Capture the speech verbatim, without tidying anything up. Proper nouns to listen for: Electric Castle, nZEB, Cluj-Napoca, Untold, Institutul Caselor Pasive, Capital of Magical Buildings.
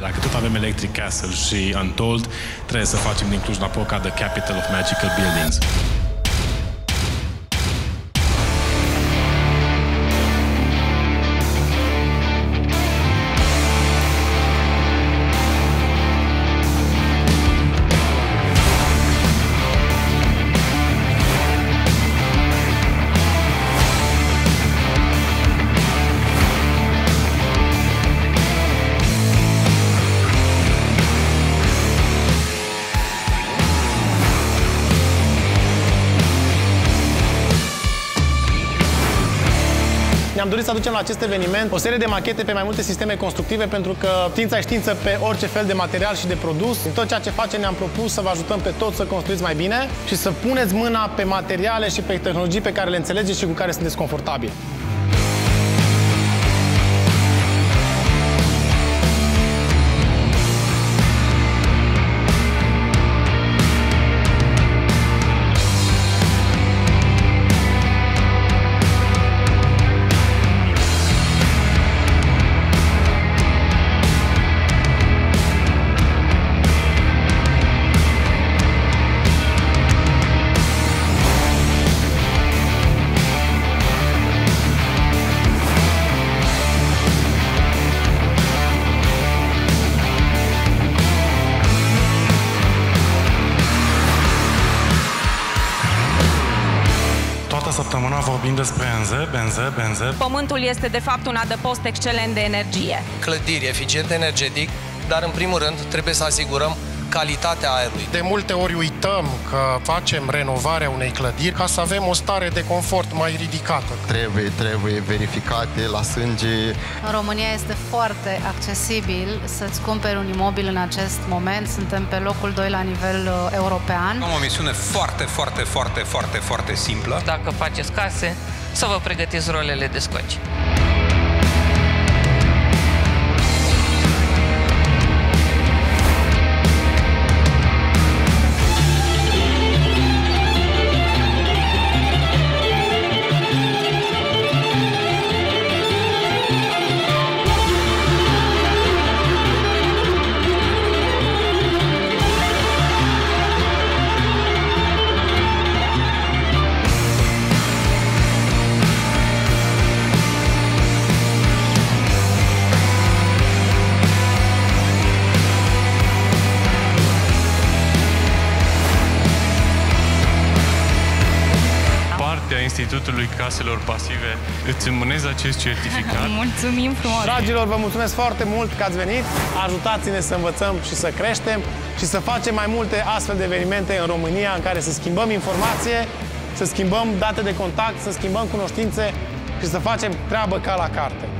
Dacă tot avem Electric Castle și Untold, trebuie să facem din Cluj-Napoca The Capital of Magical Buildings. Ne-am dorit să aducem la acest eveniment o serie de machete pe mai multe sisteme constructive, pentru că știința e știință pe orice fel de material și de produs. În tot ceea ce facem ne-am propus să vă ajutăm pe toți să construiți mai bine și să puneți mâna pe materiale și pe tehnologii pe care le înțelegeți și cu care sunteți confortabili. Săptămâna vorbim despre nZEB, nZEB, nZEB. Pământul este, de fapt, un adăpost excelent de energie. Clădiri eficiente energetic, dar, în primul rând, trebuie să asigurăm calitatea aerului. De multe ori uităm că facem renovarea unei clădiri ca să avem o stare de confort mai ridicată. Trebuie, trebuie verificate la sânge. În România este foarte accesibil să-ți cumperi un imobil în acest moment. Suntem pe locul doi la nivel european. Am o misiune foarte, foarte, foarte, foarte, foarte simplă. Dacă faceți case, să vă pregătiți rolele de scoci. Institutului Caselor Pasive îți înmânez acest certificat. Mulțumim frumos! Dragilor, vă mulțumesc foarte mult că ați venit. Ajutați-ne să învățăm și să creștem și să facem mai multe astfel de evenimente în România în care să schimbăm informație, să schimbăm date de contact, să schimbăm cunoștințe și să facem treabă ca la carte.